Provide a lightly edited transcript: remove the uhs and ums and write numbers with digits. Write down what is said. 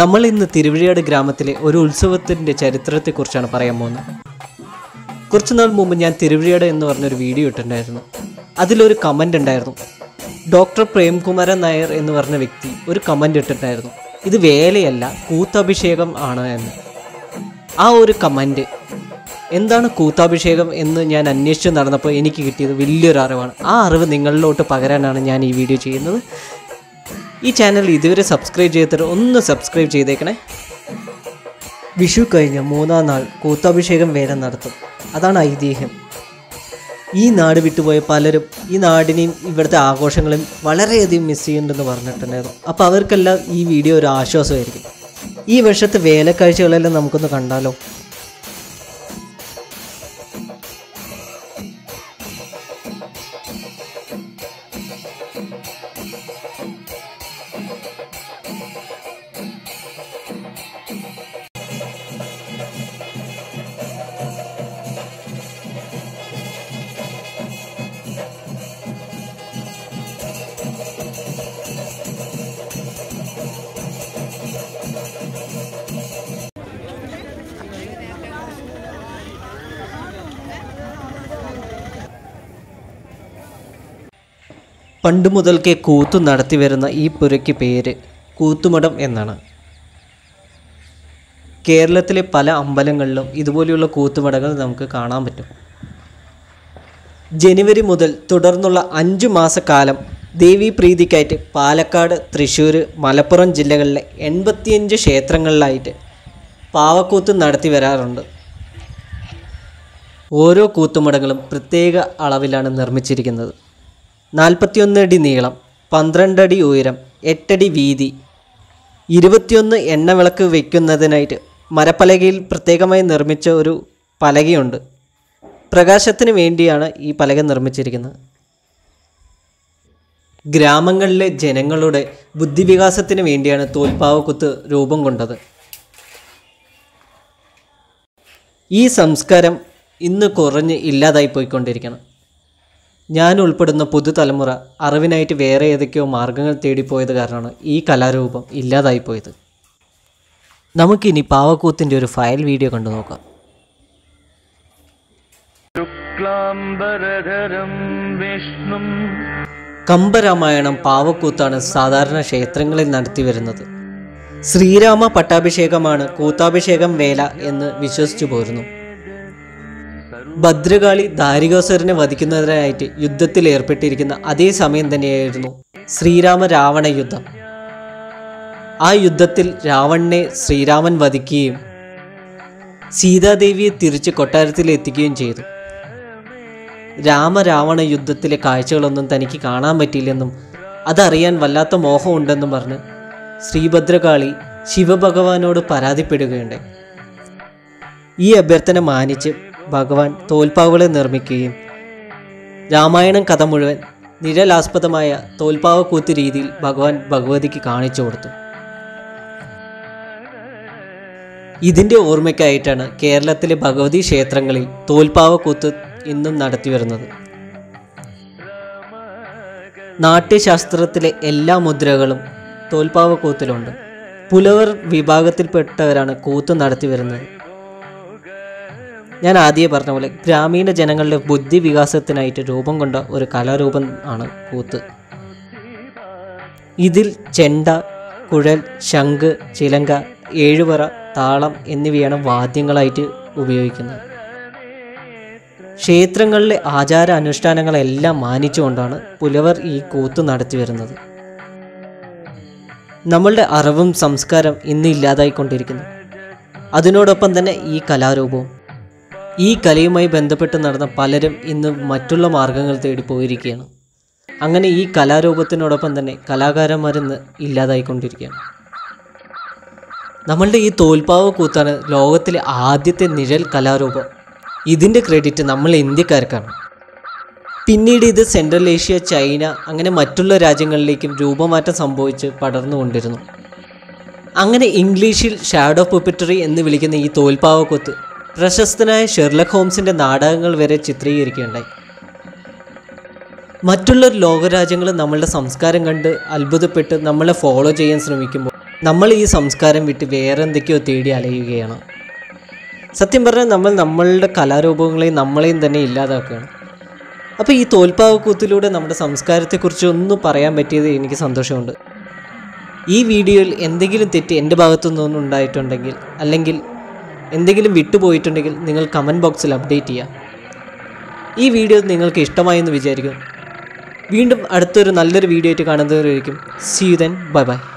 നമ്മൾ ഇന്ന് തിരുവഴിയാട് ഗ്രാമത്തിലെ ഒരു ഉത്സവത്തിന്റെ ചരിത്രത്തെക്കുറിച്ചാണ് പറയാൻ പോകുന്നത്. കുറച്ചുനാൾ മുമ്പ് ഞാൻ തിരുവഴിയാട് എന്ന് പറഞ്ഞൊരു വീഡിയോ ഇട്ടിട്ടുണ്ടായിരുന്നു. അതിലൊരു കമൻ്റ് ഉണ്ടായിരുന്നു. ഡോക്ടർ പ്രേംകുമാരൻ നായർ എന്ന് പറഞ്ഞ വ്യക്തി ഒരു കമൻ്റ് ഇട്ടിട്ടുണ്ടായിരുന്നു, ഇത് വേലയല്ല കൂത്തഭിഷേകം ആണ് എന്ന്. ആ ഒരു കമൻ്റ്, എന്താണ് കൂത്താഭിഷേകം എന്ന് ഞാൻ അന്വേഷിച്ച് നടന്നപ്പോൾ എനിക്ക് കിട്ടിയത് വലിയൊരു അറിവാണ്. ആ അറിവ് നിങ്ങളിലോട്ട് പകരാനാണ് ഞാൻ ഈ വീഡിയോ ചെയ്യുന്നത്. ഈ ചാനൽ ഇതുവരെ സബ്സ്ക്രൈബ് ചെയ്തിട്ട് ഒന്ന് സബ്സ്ക്രൈബ് ചെയ്തേക്കണേ. വിഷു കഴിഞ്ഞ മൂന്നാം നാൾ കൂത്താഭിഷേകം വേല നടത്തും, അതാണ് ഐതിഹ്യം. ഈ നാട് വിട്ടുപോയ പലരും ഈ നാടിനെയും ഇവിടുത്തെ ആഘോഷങ്ങളും വളരെയധികം മിസ് ചെയ്യുന്നുണ്ടെന്ന് പറഞ്ഞിട്ടുണ്ടായിരുന്നു. അപ്പോൾ അവർക്കെല്ലാം ഈ വീഡിയോ ഒരു ആശ്വാസമായിരിക്കും. ഈ വർഷത്തെ വേലക്കാഴ്ചകളെല്ലാം നമുക്കൊന്ന് കണ്ടാലോ. പണ്ട് മുതൽക്കേ കൂത്തു നടത്തി വരുന്ന ഈ പുരയ്ക്ക് പേര് കൂത്തുമഠം എന്നാണ്. കേരളത്തിലെ പല അമ്പലങ്ങളിലും ഇതുപോലെയുള്ള കൂത്തുമഠങ്ങൾ നമുക്ക് കാണാൻ പറ്റും. ജനുവരി മുതൽ തുടർന്നുള്ള 5 മാസക്കാലം ദേവീപ്രീതിക്കായിട്ട് പാലക്കാട്, തൃശ്ശൂർ, മലപ്പുറം ജില്ലകളിലെ 85 ക്ഷേത്രങ്ങളിലായിട്ട് പാവക്കൂത്ത് നടത്തി വരാറുണ്ട്. ഓരോ കൂത്തുമഠങ്ങളും പ്രത്യേക അളവിലാണ് നിർമ്മിച്ചിരിക്കുന്നത്. 41 അടി നീളം, 12 അടി ഉയരം, 8 അടി വീതി, 21 എണ്ണവിളക്ക് വയ്ക്കുന്നതിനായിട്ട് മരപ്പലകയിൽ പ്രത്യേകമായി നിർമ്മിച്ച ഒരു പലകയുണ്ട്. പ്രകാശത്തിന് വേണ്ടിയാണ് ഈ പലക നിർമ്മിച്ചിരിക്കുന്നത്. ഗ്രാമങ്ങളിലെ ജനങ്ങളുടെ ബുദ്ധിവികാസത്തിന് വേണ്ടിയാണ് തോൽപ്പാവക്കുത്ത് രൂപം കൊണ്ടത്. ഈ സംസ്കാരം ഇന്ന് കുറഞ്ഞ് ഇല്ലാതായി പോയിക്കൊണ്ടിരിക്കണം. ഞാൻ ഉൾപ്പെടുന്ന പുതുതലമുറ അറിവിനായിട്ട് വേറെ ഏതൊക്കെയോ മാർഗങ്ങൾ തേടിപ്പോയത് കാരണമാണ് ഈ കലാരൂപം ഇല്ലാതായിപ്പോയത്. നമുക്കിനി പാവക്കൂത്തിൻ്റെ ഒരു ഫയൽ വീഡിയോ കണ്ടു നോക്കാം. കമ്പരാമായണം പാവക്കൂത്താണ് സാധാരണ ക്ഷേത്രങ്ങളിൽ നടത്തിവരുന്നത്. ശ്രീരാമ പട്ടാഭിഷേകമാണ് കൂത്താഭിഷേകം വേല എന്ന് വിശ്വസിച്ചു പോരുന്നു. ഭദ്രകാളി ദാരികാസുരനെ വധിക്കുന്നതിനായിട്ട് യുദ്ധത്തിൽ ഏർപ്പെട്ടിരിക്കുന്ന അതേ സമയം തന്നെയായിരുന്നു ശ്രീരാമ രാവണ യുദ്ധം. ആ യുദ്ധത്തിൽ രാവണനെ ശ്രീരാമൻ വധിക്കുകയും സീതാദേവിയെ തിരിച്ച് കൊട്ടാരത്തിലെത്തിക്കുകയും ചെയ്തു. രാമരാവണ യുദ്ധത്തിലെ കാഴ്ചകളൊന്നും തനിക്ക് കാണാൻ പറ്റിയില്ലെന്നും അതറിയാൻ വല്ലാത്ത മോഹമുണ്ടെന്നും പറഞ്ഞ് ശ്രീഭദ്രകാളി ശിവഭഗവാനോട് പരാതിപ്പെടുകയുണ്ടായി. ഈ അഭ്യർത്ഥന മാനിച്ച് ഭഗവാൻ തോൽപ്പാവുകളെ നിർമ്മിക്കുകയും രാമായണം കഥ മുഴുവൻ നിഴലാസ്പദമായ തോൽപ്പാവക്കൂത്ത് രീതിയിൽ ഭഗവാൻ ഭഗവതിക്ക് കാണിച്ചു കൊടുത്തു. ഇതിൻ്റെ ഓർമ്മയ്ക്കായിട്ടാണ് കേരളത്തിലെ ഭഗവതി ക്ഷേത്രങ്ങളിൽ തോൽപ്പാവക്കൂത്ത് ഇന്നും നടത്തിവരുന്നത്. നാട്യശാസ്ത്രത്തിലെ എല്ലാ മുദ്രകളും തോൽപ്പാവക്കൂത്തിലുണ്ട്. പുലവർ വിഭാഗത്തിൽപ്പെട്ടവരാണ് കൂത്ത് നടത്തി വരുന്നത്. ഞാൻ ആദ്യം പറഞ്ഞ പോലെ ഗ്രാമീണ ജനങ്ങളുടെ ബുദ്ധി വികാസത്തിനായിട്ട് രൂപം കൊണ്ട ഒരു കലാരൂപം ആണ് കൂത്ത്. ഇതിൽ ചെണ്ട, കുഴൽ, ശംഖ്, ചിലങ്ക, ഏഴുപറ, താളം എന്നിവയാണ് വാദ്യങ്ങളായിട്ട് ഉപയോഗിക്കുന്നത്. ക്ഷേത്രങ്ങളിലെ ആചാര അനുഷ്ഠാനങ്ങളെല്ലാം മാനിച്ചുകൊണ്ടാണ് പുലവർ ഈ കൂത്ത് നടത്തി വരുന്നത്. നമ്മളുടെ അറിവും സംസ്കാരം ഇന്ന് ഇല്ലാതായിക്കൊണ്ടിരിക്കുന്നു. അതിനോടൊപ്പം തന്നെ ഈ കലാരൂപവും ഈ കലയുമായി ബന്ധപ്പെട്ട് നടന്ന പലരും ഇന്ന് മറ്റുള്ള മാർഗങ്ങൾ തേടി പോയിരിക്കുകയാണ്. അങ്ങനെ ഈ കലാരൂപത്തിനോടൊപ്പം തന്നെ കലാകാരന്മാരിന്ന് ഇല്ലാതായിക്കൊണ്ടിരിക്കുകയാണ്. നമ്മളുടെ ഈ തോൽപ്പാവ് കൂത്താണ് ലോകത്തിലെ ആദ്യത്തെ നിഴൽ കലാരൂപം. ഇതിൻ്റെ ക്രെഡിറ്റ് നമ്മൾ ഇന്ത്യക്കാർക്കാണ്. പിന്നീട് ഇത് സെൻട്രൽ ഏഷ്യ, ചൈന അങ്ങനെ മറ്റുള്ള രാജ്യങ്ങളിലേക്കും രൂപമാറ്റം സംഭവിച്ച് പടർന്നുകൊണ്ടിരുന്നു. അങ്ങനെ ഇംഗ്ലീഷിൽ ഷാഡോ പുപ്പറ്ററി എന്ന് വിളിക്കുന്ന ഈ തോൽപ്പാവ് കൂത്ത് പ്രശസ്തനായ ഷെർലക് ഹോംസിൻ്റെ നാടകങ്ങൾ വരെ ചിത്രീകരിക്കുകയുണ്ടായി. മറ്റുള്ള ലോകരാജ്യങ്ങൾ നമ്മളുടെ സംസ്കാരം കണ്ട് അത്ഭുതപ്പെട്ട് നമ്മളെ ഫോളോ ചെയ്യാൻ ശ്രമിക്കുമ്പോൾ നമ്മൾ ഈ സംസ്കാരം വിട്ട് വേറെ എന്തൊക്കെയോ തേടി അലയുകയാണ്. സത്യം പറഞ്ഞാൽ നമ്മൾ നമ്മളുടെ കലാരൂപങ്ങളെയും നമ്മളെയും തന്നെ ഇല്ലാതാക്കുകയാണ്. അപ്പോൾ ഈ തോൽപ്പാവക്കൂത്തിലൂടെ നമ്മുടെ സംസ്കാരത്തെക്കുറിച്ച് ഒന്നും പറയാൻ പറ്റിയത് എനിക്ക് സന്തോഷമുണ്ട്. ഈ വീഡിയോയിൽ എന്തെങ്കിലും തെറ്റ് എൻ്റെ ഭാഗത്തുനിന്നൊന്നും ഉണ്ടായിട്ടുണ്ടെങ്കിൽ അല്ലെങ്കിൽ എന്തെങ്കിലും വിട്ടുപോയിട്ടുണ്ടെങ്കിൽ നിങ്ങൾ കമൻറ്റ് ബോക്സിൽ അപ്ഡേറ്റ് ചെയ്യുക. ഈ വീഡിയോ നിങ്ങൾക്ക് ഇഷ്ടമായെന്ന് വിചാരിക്കുന്നു. വീണ്ടും അടുത്തൊരു നല്ലൊരു വീഡിയോ ആയിട്ട് കാണുന്നതായിരിക്കും. See you then. Bye by.